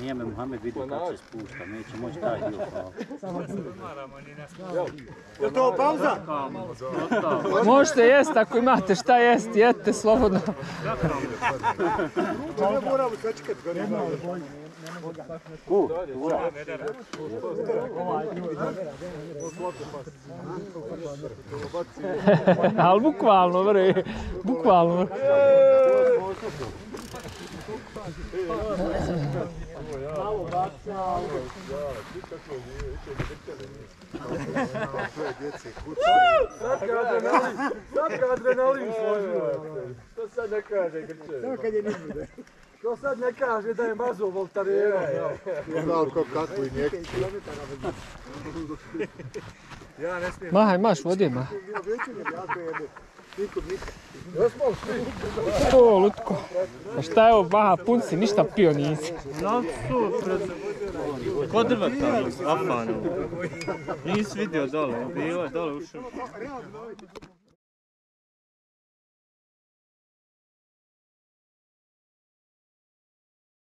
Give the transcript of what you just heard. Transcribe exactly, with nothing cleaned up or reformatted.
Nije me Muhammed vidio kako se spušta, neće moći taj dio pravo. Je to pauza? Možete jest, ako imate šta jest, jedete slobodno. Ne moramo sačekati ga ne moramo. Ku? Ura? Ali bukvalno vre, bukvalno. Sad ga adrenalin složio. To sad ne kaže Grče. Samo kad je ne bude. To sad ne kaže da je mazo voltareva. Znao ko kakvu injekciju. Mahaj, maš, vodi, mahaj. O, Lutko, a šta je ovo baha, pun si, ništa pio nisi. Znam su, ko drvata, Afano, nisi vidio dole, bilo je dole u šumu.